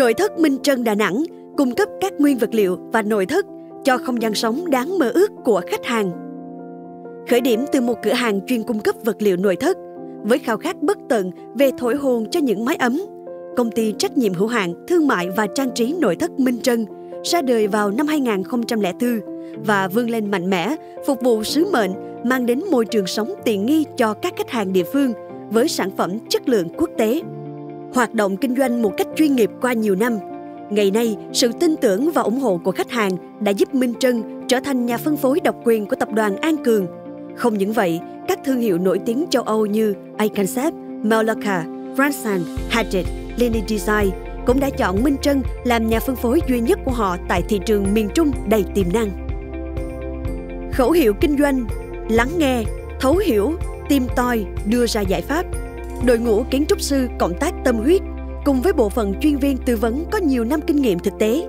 Nội thất Minh Trân Đà Nẵng cung cấp các nguyên vật liệu và nội thất cho không gian sống đáng mơ ước của khách hàng. Khởi điểm từ một cửa hàng chuyên cung cấp vật liệu nội thất, với khao khát bất tận về thổi hồn cho những mái ấm, công ty trách nhiệm hữu hạn thương mại và trang trí nội thất Minh Trân ra đời vào năm 2004 và vươn lên mạnh mẽ, phục vụ sứ mệnh mang đến môi trường sống tiện nghi cho các khách hàng địa phương với sản phẩm chất lượng quốc tế. Hoạt động kinh doanh một cách chuyên nghiệp qua nhiều năm, ngày nay sự tin tưởng và ủng hộ của khách hàng đã giúp Minh Trân trở thành nhà phân phối độc quyền của tập đoàn An Cường. Không những vậy, các thương hiệu nổi tiếng châu Âu như AConcept, Malloca, Frandsen, Hettich, Linie Design cũng đã chọn Minh Trân làm nhà phân phối duy nhất của họ tại thị trường miền Trung đầy tiềm năng. Khẩu hiệu kinh doanh: lắng nghe, thấu hiểu, tìm tòi, đưa ra giải pháp. Đội ngũ kiến trúc sư cộng tác tâm huyết cùng với bộ phận chuyên viên tư vấn có nhiều năm kinh nghiệm thực tế,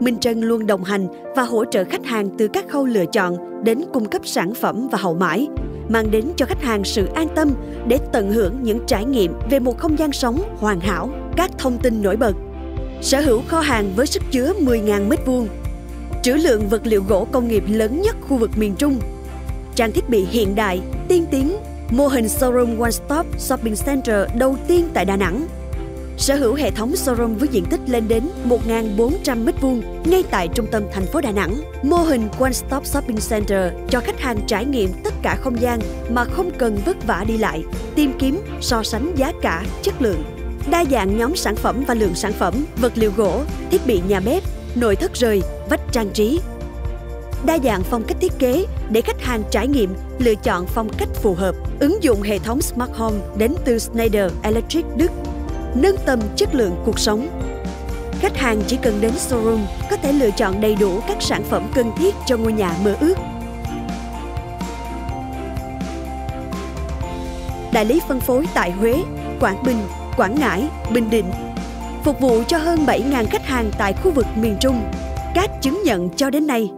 Minh Trân luôn đồng hành và hỗ trợ khách hàng từ các khâu lựa chọn đến cung cấp sản phẩm và hậu mãi, mang đến cho khách hàng sự an tâm để tận hưởng những trải nghiệm về một không gian sống hoàn hảo. Các thông tin nổi bật: sở hữu kho hàng với sức chứa 10.000 m², trữ lượng vật liệu gỗ công nghiệp lớn nhất khu vực miền Trung, trang thiết bị hiện đại, tiên tiến, mô hình showroom One Stop Shopping Center đầu tiên tại Đà Nẵng, sở hữu hệ thống showroom với diện tích lên đến 1.400 m² ngay tại trung tâm thành phố Đà Nẵng, mô hình One Stop Shopping Center cho khách hàng trải nghiệm tất cả không gian mà không cần vất vả đi lại, tìm kiếm, so sánh giá cả, chất lượng. Đa dạng nhóm sản phẩm và lượng sản phẩm, vật liệu gỗ, thiết bị nhà bếp, nội thất rời, vách trang trí. Đa dạng phong cách thiết kế để khách hàng trải nghiệm, lựa chọn phong cách phù hợp. Ứng dụng hệ thống Smart Home đến từ Schneider Electric Đức, nâng tầm chất lượng cuộc sống. Khách hàng chỉ cần đến showroom có thể lựa chọn đầy đủ các sản phẩm cần thiết cho ngôi nhà mơ ước. Đại lý phân phối tại Huế, Quảng Bình, Quảng Ngãi, Bình Định, phục vụ cho hơn 7.000 khách hàng tại khu vực miền Trung. Các chứng nhận cho đến nay.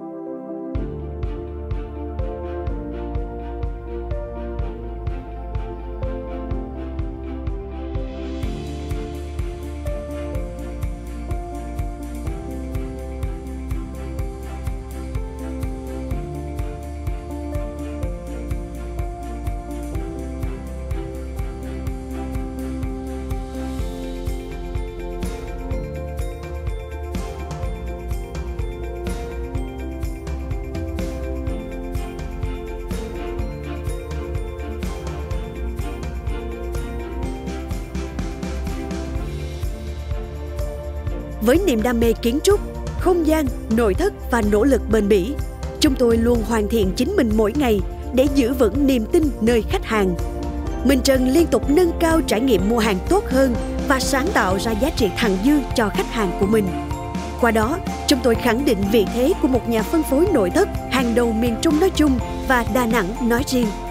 Với niềm đam mê kiến trúc, không gian, nội thất và nỗ lực bền bỉ, chúng tôi luôn hoàn thiện chính mình mỗi ngày để giữ vững niềm tin nơi khách hàng. Minh Trân liên tục nâng cao trải nghiệm mua hàng tốt hơn và sáng tạo ra giá trị thặng dư cho khách hàng của mình. Qua đó, chúng tôi khẳng định vị thế của một nhà phân phối nội thất hàng đầu miền Trung nói chung và Đà Nẵng nói riêng.